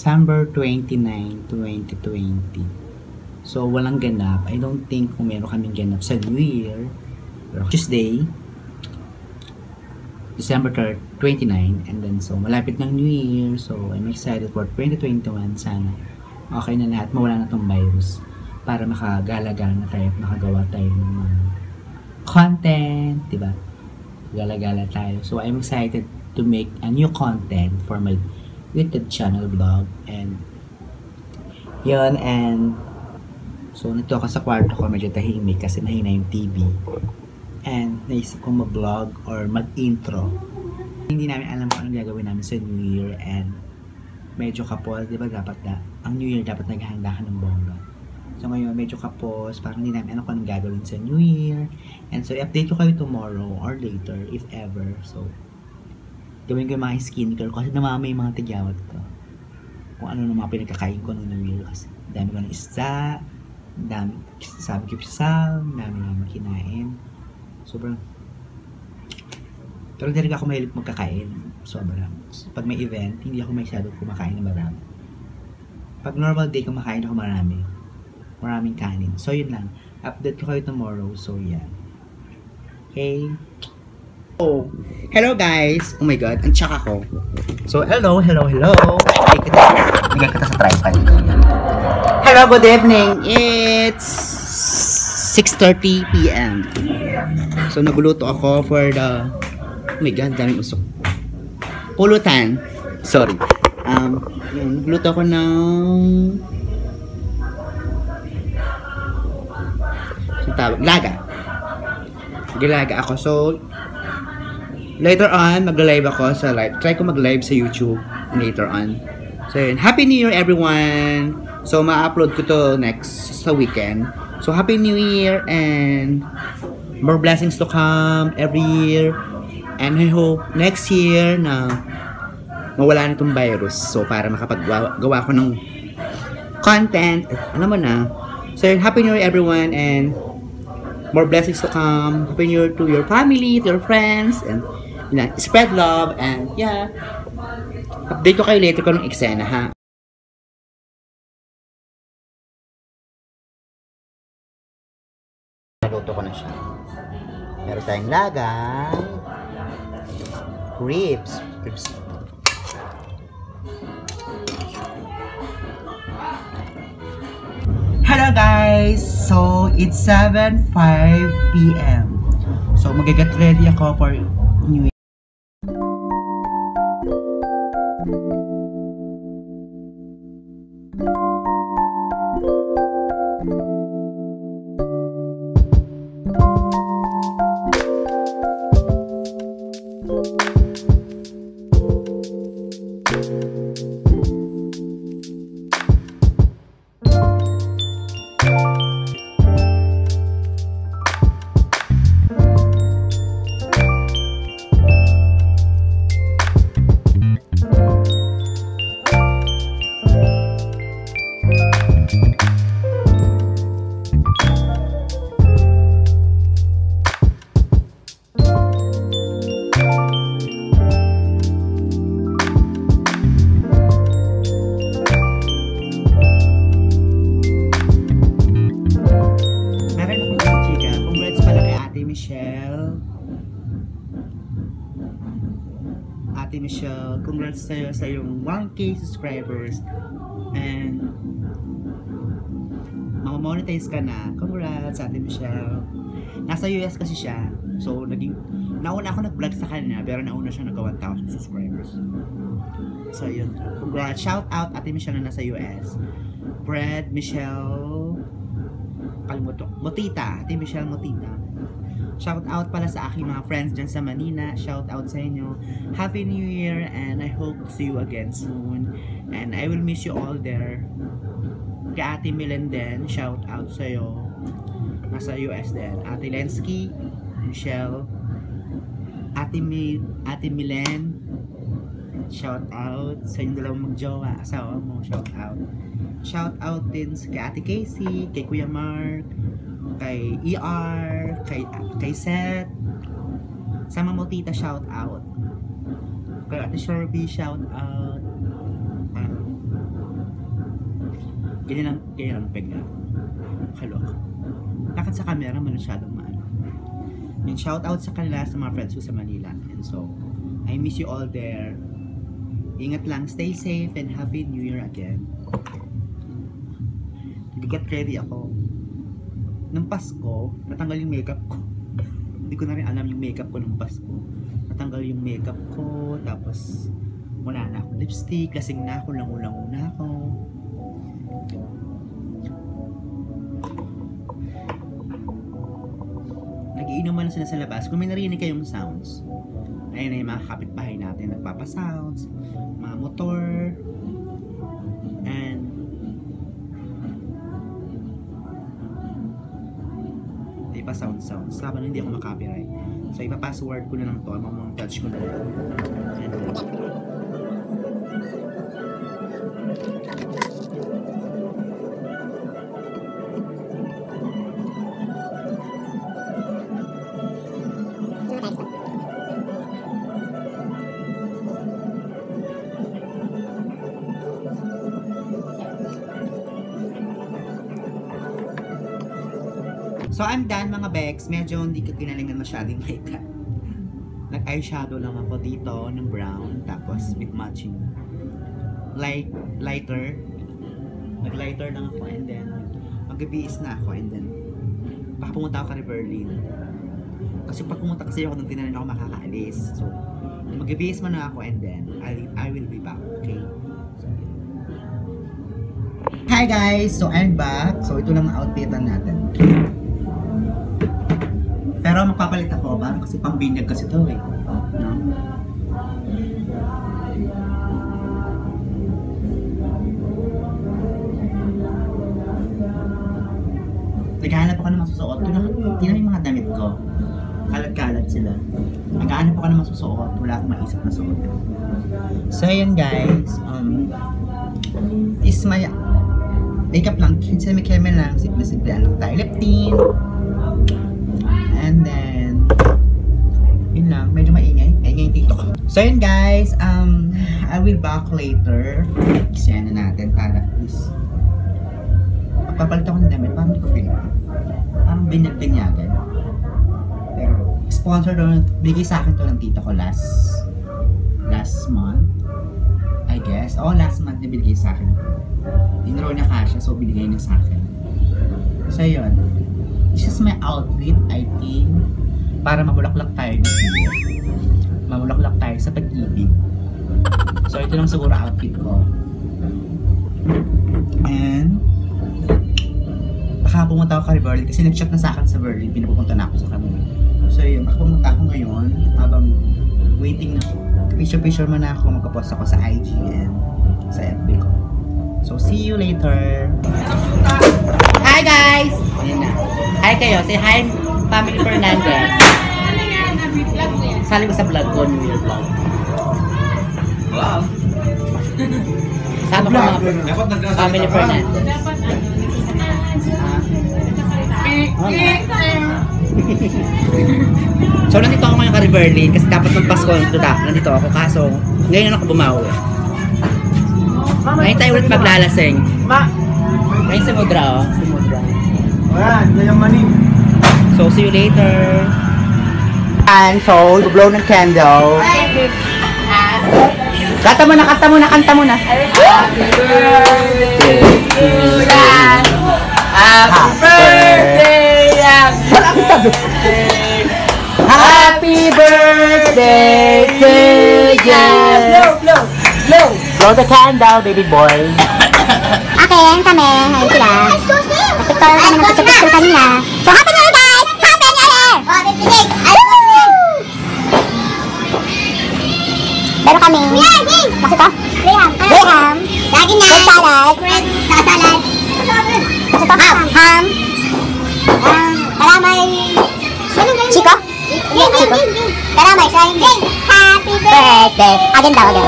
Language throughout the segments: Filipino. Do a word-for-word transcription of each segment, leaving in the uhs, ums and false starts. December twenty-ninth, twenty twenty. So, walang ganap. I don't think kung meron kaming ganap sa New Year. Tuesday, December twenty-ninth. And then, so, malapit ng New Year. So, I'm excited for twenty twenty-one. Sana okay na lahat. Mawala na tong virus. Para makagala-gala na tayo at makagawa tayo ng mga content. Diba? Gala-gala tayo. So, I'm excited to make a new content for my YouTube channel vlog. And, yun. And, so, nito ako sa kwarto ko, medyo tahimik kasi nahina yung T V. And, naisip ko mag-vlog or mag-intro. Hindi namin alam kung anong gagawin namin sa New Year and medyo kapos, di ba dapat na, ang New Year dapat naghahanda ka ng bongga. So, ngayon, medyo kapos, parang hindi namin alam kung anong gagawin sa New Year. And so, i-update ko kayo tomorrow or later, if ever. So, gawin ko yung mga skincare ko kasi namamay yung mga tigyawat ko. Kung ano ng mga pinagkakain ko ng New Year kasi dami ko ng isda, dami, sabi ko pisal, dami namin kinain. Sobrang, pero talaga ako mahilig magkakain. Sobrang, pag may event, hindi ako masyadong kumakain na marami. Pag normal day, kumakain ako marami. Maraming kanin. So, yun lang. Update ko kayo tomorrow. So, yan. Okay. Oh, hello guys! Oh my God, ang tsaka ko. So, hello, hello, hello. Bigay kita sa tripod. Hello, good evening. It's six thirty p m So, naguluto ako for the... Oh my God, daming usok. Pulutan. Sorry. Um, naguluto ako ng... Ang tawag? Laga. Gilaga ako. So, later on, mag-live ako sa live. Try ko mag-live sa YouTube later on. So, yun. Happy New Year, everyone! So, ma-upload ko to next sa weekend. So, Happy New Year and more blessings to come every year. And I hope next year na mawala na itong virus. So, para makapagawa ko ng content. Alam mo na. So, yun. Happy New Year, everyone! And more blessings to come. Happy New Year to your family, to your friends. And, yun na, spread love. And, yeah. Update ko kayo later ko ng eksena, ha? Naluto ko na siya. Meron tayong lagang ribs. Ribs. Hello guys! So, it's seven oh five p m So, mag-get ready ako for New Year. Ate Michelle, congrats sa'yo sa iyong one K subscribers and mamamonetize ka na. Congrats, Ate Michelle. Nasa U S kasi siya. So, naging, nauna ako nag-vlog sa kanya pero nauna siya nagka one thousand subscribers. So, yun. Congrats. Shout out Ate Michelle na nasa U S. Brad, Michelle, kalimutok. Motita. Ate Michelle Motita. Shout out pala sa aking mga friends dyan sa Manila. Shout out sa inyo. Happy New Year and I hope to see you again soon. And I will miss you all there. Kaya Ate Milen din, shout out sa'yo. Nasa U S din. Ate Lensky, Michelle, Ate, Mi Ate Milen, shout out sa inyong dalawang magjowa. Asawa mo, shout out. Shout out din kay Ate Casey, kay Kuya Mark, kay E R, kay, kay Seth, sa Mamotita, shout out. Kay Ate Sherby, shout out. Um, Ganyan ang, ganyan ang pega. Kaloka. Lakad sa camera, manusyadong maano. Yung shoutout sa kanila, sa mga friends ko sa Manila. And so, I miss you all there. Ingat lang, stay safe, and happy new year again. Bigat ready ako. Nung Pasko, natanggal yung makeup ko. Hindi ko na rin alam yung makeup ko nung Pasko. Natanggal yung makeup ko, tapos wala na akong lipstick, lasing na ako, langulango na ako. Nag-iinuman na sila sa labas. Kung may narinig kayong sounds, ayun na yung mga kapitbahay natin, nagpapasounds, mga motor, and pa sound sound. Sabi hindi ako makapiright. So ipapassword ko na lang to, mamang-touch ko na lang. And, so I'm done mga Bex, medyo hindi ko kinalingan masyadong makeup. Nag-eyeshadow lang ako dito ng brown, tapos with matching light, lighter. Nag-lighter lang ako and then mag-bees na ako and then baka pumunta ako kay Berlin. Kasi pag pumunta kasi ako nung tinanin ako makakaalis. So mag-bees man na ako and then I, I will be back, okay? So, hi guys! So I'm back. So ito lang ang outfitan natin. Pero magpapalit ako, parang kasi pambinyag kasi ito eh. No? Naghahanap ako ng masusuot. Tingnan mo yung mga damit ko. Kalat-kalat sila. Naghahanap ako ng masusuot. Wala akong maisip na suot. So yun guys. Um, is my makeup lang. Semi-camel lang. Simple-simple lang tayo. Lip tint. And then, yun lang, medyo maingay. Maingay yung TikTok. So yun guys, um, I will back later. Kasi ano natin, para please. Pagpapalit ako ng damit, parang hindi ko feel. Parang binyag-binyagan. Pero, sponsor doon, bigay sa akin to ng tito ko last, last month. I guess. Oo, last month na binigay sa akin. Hindi na raw niya kasya, so binigay niya sa akin. So yun. This is my outfit, I think, para mabulaklak tayo. Mabulaklak tayo sa pag-ibig. So, ito lang siguro outfit ko. And, baka pumunta ako kay Berlin kasi nag-shop na sa akin sa Berlin. Pinapupunta na ako sa kanila. So, yun. Baka pumunta ako ngayon habang waiting na picture-picture man ako. Magka-post ako sa I G and sa F B ko. So, see you later! Hi guys! Ayan na. Hi kayo. Say hi, family Fernandez. Ano yan? Vlog ko yan. Sali ko sa vlog ko. New Year vlog. Wow. Sama ko mga family Fernandez. Dapat ano? So, nandito ako ngayon ka-Riverlane kasi dapat magpasko nito dapat. Nandito ako. Kaso, ngayon ako bumawi. Ngayon tayo ulit maglalasing. Ngayon si Mudra o. Si Mudra. Wala, hindi yung manin. So, see you later. And so, blow ng candle. Kata mo na, kanta mo na, kanta mo na. Happy birthday to us. Happy birthday. Wala akong sabi. Happy birthday to you. Blow, blow, blow. Blow the candle, baby boy. Akin kami, ayun sila. Nagpicture kami, nagpicture kanina. So, happy new year guys! Happy new year! Happy new year! Pero kami, bakit ito? Graham. Lagi na. Red salad. Red salad. Bakit ito? Ham. Ham. Karamay. Chico? Chico. Karamay, so ayun din. Happy birthday. Again daw, again.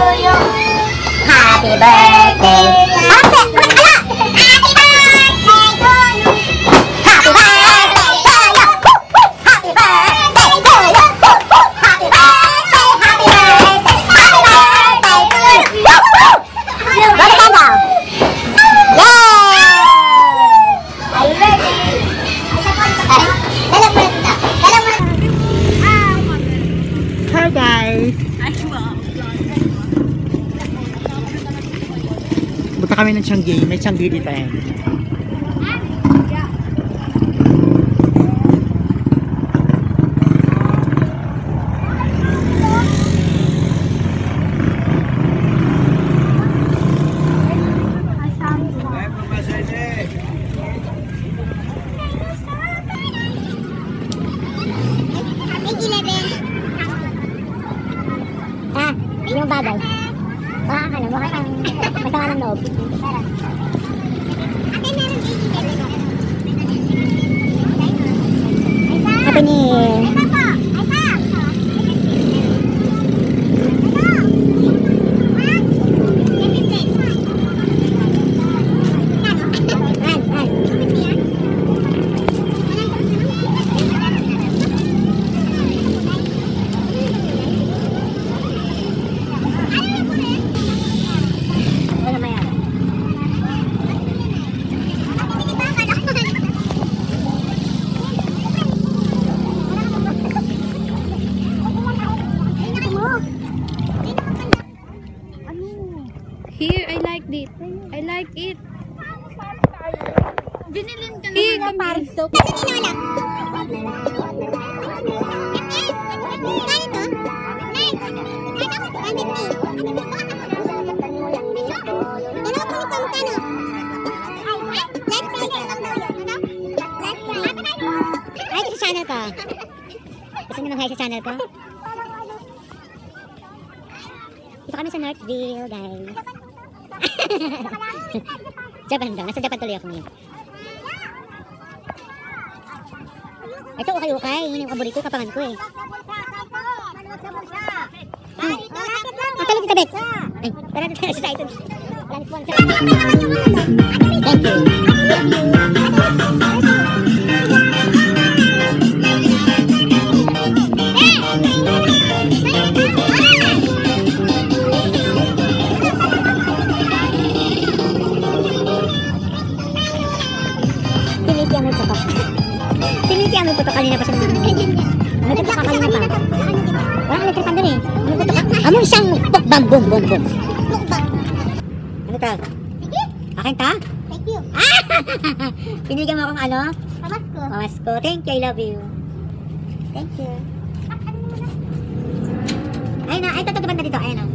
Happy birthday! Happy birthday! Happy birthday! Happy birthday! kami ng Changi, may Changi dito eh. Northville, guys. Japan daw. Nasa Japan tuloy ako ngayon. Ito, ukay-ukay. Yun yung abulito, kapangan ko eh. Matalog ka, Bet. Ay, parating ka na siya ito. Walang sponsor. Thank you. Kanina pa siya mga nagtutok ka kanina pa walang nagtutok doon eh nagtutok ka among siyang bam bum bum bum ano ta? Sige akin ta? Thank you pinigyan mo akong ano? Pamasko pamasko thank you I love you thank you ayun na ayun tatagaban na dito ayun na